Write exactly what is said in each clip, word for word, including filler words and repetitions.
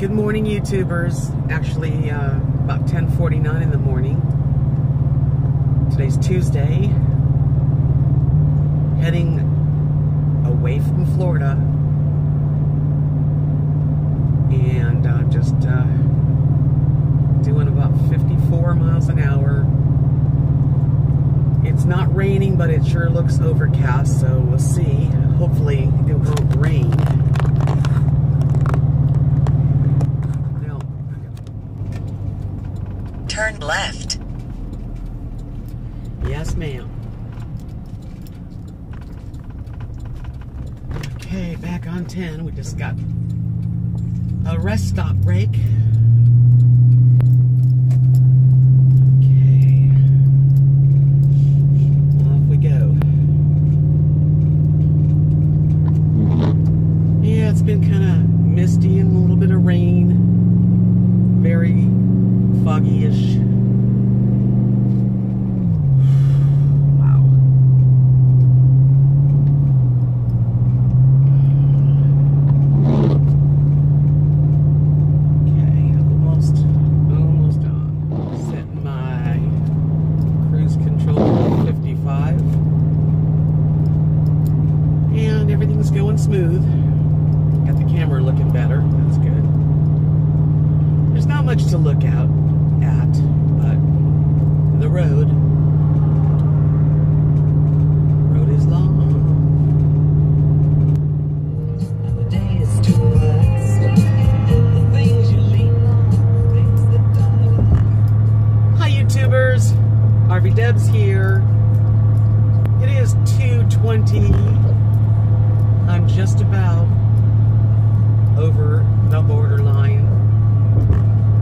Good morning, YouTubers. Actually, uh, about ten forty-nine in the morning. Today's Tuesday. Heading away from Florida. And uh, just uh, doing about fifty-four miles an hour. It's not raining, but it sure looks overcast, so we'll see. Hopefully it won't rain. No. Turn left. Yes, ma'am. Okay, back on ten. We just got a rest stop break. It's been kind of misty and a little bit of rain, very foggy-ish. Wow. Okay, almost, almost on. Setting my cruise control to fifty-five, and everything's going smooth. Camera looking better, that's good. There's not much to look out at, but the road, road is long. The day is too much. Hi YouTubers, R V Debs here. It is two twenty, I'm just about over the borderline.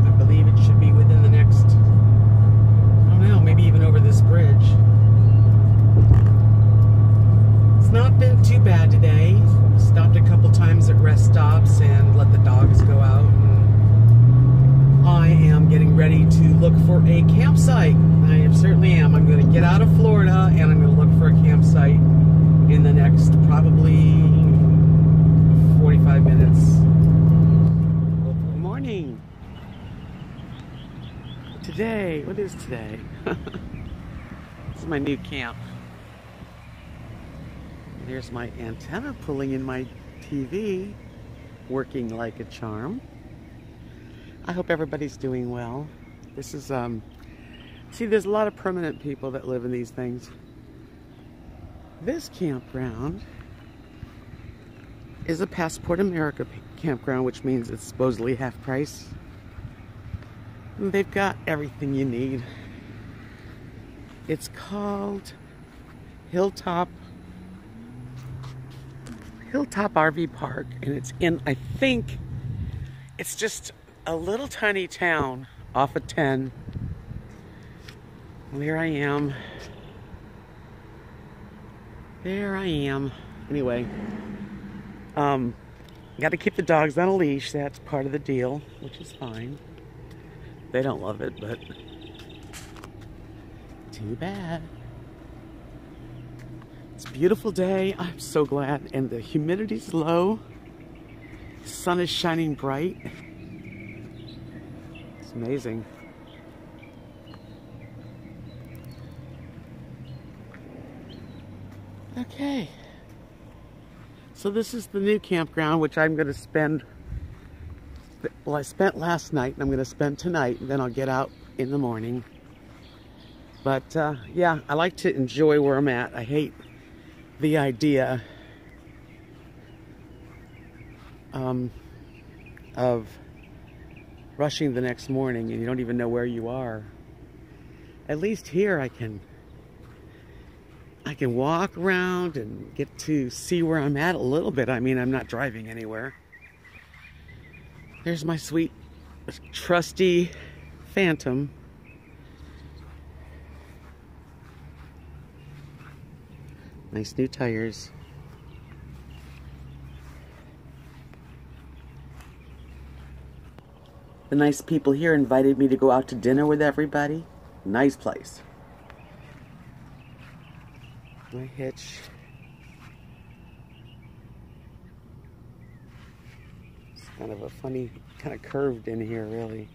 I believe it should be within the next, I don't know, maybe even over this bridge. It's not been too bad today. Stopped a couple times at rest stops and let the dogs go out. And I am getting ready to look for a campsite. I certainly am. I'm going to get out of Florida and I'm going to look for a campsite in the next probably forty-five minutes. Good morning. Today, what is today? This is my new camp. There's my antenna pulling in my T V, working like a charm. I hope everybody's doing well. This is, um, see, there's a lot of permanent people that live in these things. This campground is a Passport America campground, which means it's supposedly half price. And they've got everything you need. It's called Hilltop Hilltop R V Park, and it's in, I think, it's just a little tiny town off of ten. Well, here I am. There I am. Anyway. Um, got to keep the dogs on a leash. That's part of the deal, which is fine. They don't love it, but too bad. It's a beautiful day. I'm so glad. And the humidity's low. The sun is shining bright. It's amazing. Okay. So this is the new campground, which I'm going to spend, well, I spent last night, and I'm going to spend tonight, and then I'll get out in the morning. But, uh, yeah, I like to enjoy where I'm at. I hate the idea um, of rushing the next morning, and you don't even know where you are. At least here I can... I can walk around and get to see where I'm at a little bit. I mean, I'm not driving anywhere. There's my sweet, trusty Phantom. Nice new tires. The nice people here invited me to go out to dinner with everybody. Nice place. My hitch. kind of a funny, kind of curved in here, really.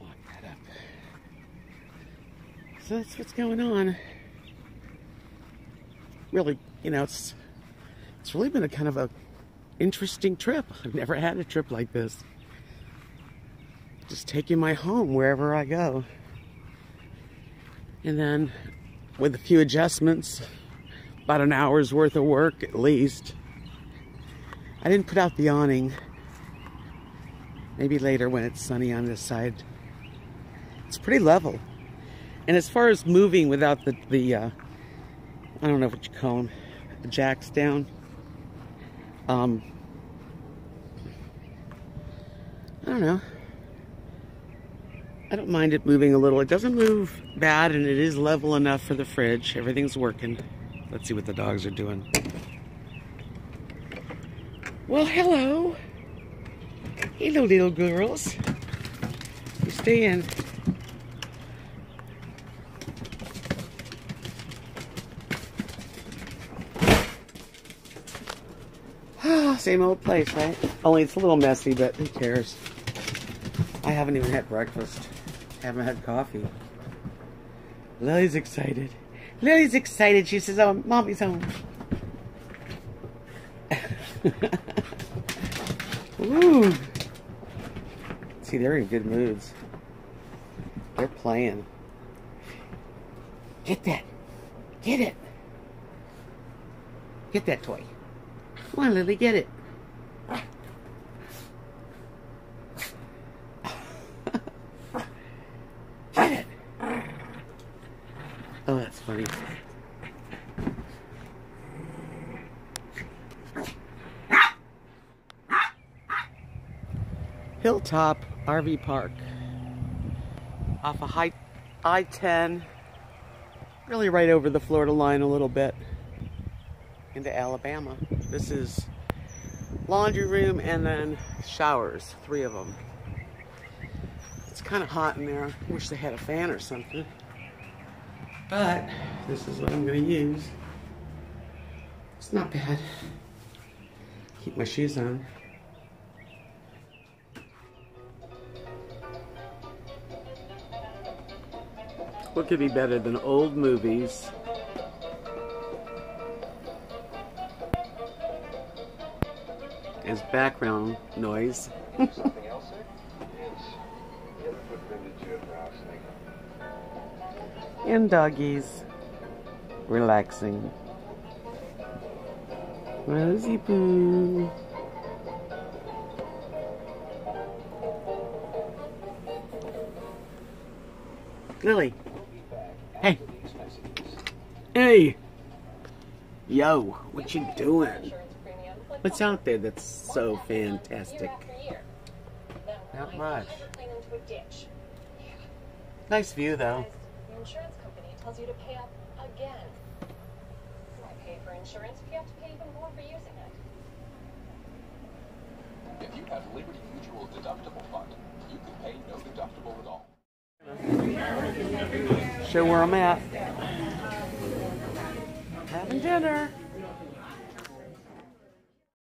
Lock that up. So that's what's going on. Really, you know, it's it's really been a kind of a interesting trip. I've never had a trip like this. Just taking my home wherever I go. And then with a few adjustments, about an hour's worth of work at least. I didn't put out the awning. Maybe later when it's sunny on this side. It's pretty level. And as far as moving without the, the uh, I don't know what you call them, the jacks down. Um, I don't know. I don't mind it moving a little. It doesn't move bad, and it is level enough for the fridge. Everything's working. Let's see what the dogs are doing. Well, hello. Hello, little girls. You stay in. Same old place, right? Only it's a little messy, but who cares? I haven't even had breakfast. I haven't had coffee. Lily's excited. Lily's excited. She says, oh, Mommy's home. Ooh. See, they're in good moods. They're playing. Get that. Get it. Get that toy. Come on, Lily, get it. Oh, that's funny. Hilltop R V Park. Off of I ten. Really right over the Florida line a little bit. Into Alabama. This is laundry room and then showers. Three of them. It's kind of hot in there. I wish they had a fan or something. But this is what I'm going to use. It's not bad. Keep my shoes on. What could be better than old movies? As background noise. And doggies relaxing. Rosie Boo. Lily. Hey. Hey. Yo, what you doing? What's out there that's so fantastic? Not much. Nice view though. Insurance company tells you to pay up again. Why pay for insurance if you have to pay even more for using it? If you have Liberty Mutual deductible fund, you can pay no deductible at all. Show where I'm at. Having dinner.